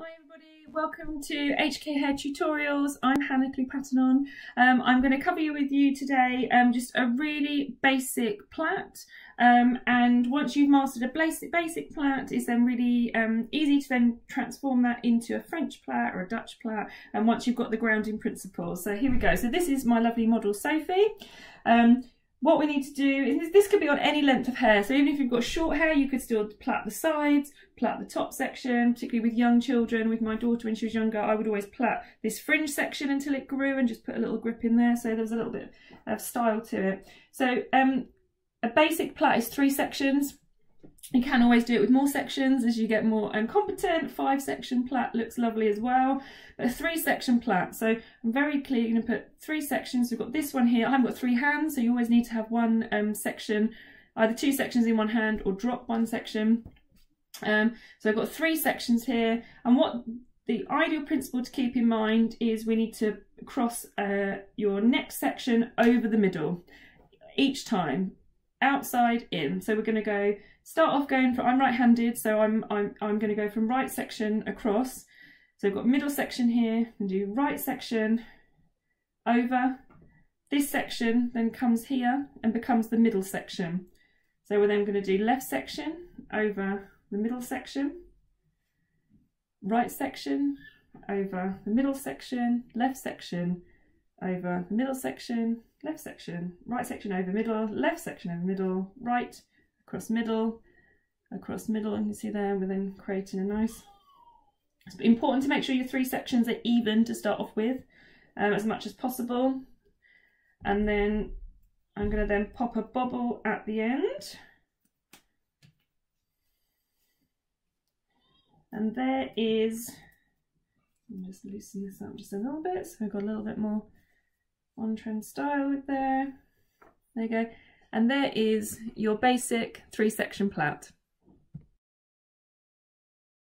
Hi everybody, welcome to HK Hair Tutorials. I'm Hannah Clee Pattonon. I'm going to cover you with you today just a really basic plait. And once you've mastered a basic plait, it's then really easy to then transform that into a French plait or a Dutch plait, and once you've got the grounding principles. So here we go. So this is my lovely model Sophie. What we need to do is, this could be on any length of hair, so even if you've got short hair you could still plait the sides, plait the top section. Particularly with young children, with my daughter when she was younger, I would always plait this fringe section until it grew and just put a little grip in there, so there's a little bit of style to it. So a basic plait is 3 sections. You can always do it with more sections as you get more competent. 5 section plait looks lovely as well, but a 3 section plait. So I'm very clearly going to put 3 sections. We've got this one here. I haven't got 3 hands, so you always need to have one section, either 2 sections in one hand or drop one section. So I've got 3 sections here, and what the ideal principle to keep in mind is we need to cross your next section over the middle each time, outside in. So we're going to go start off going for, I'm right-handed, so I'm going to go from right section across. So I've got middle section here and do right section over. This section then comes here and becomes the middle section, so we're then going to do left section over the middle section, right section over the middle section, left section over the middle section, left section, right section over middle, left section over middle, right across middle, and you see there we're then creating a nice. It's important to make sure your 3 sections are even to start off with, as much as possible, and then I'm going to then pop a bobble at the end, and there is. I'm just loosening this up just a little bit, so we've got a little bit more on-trend style with there. There you go. And there is your basic 3-section plait.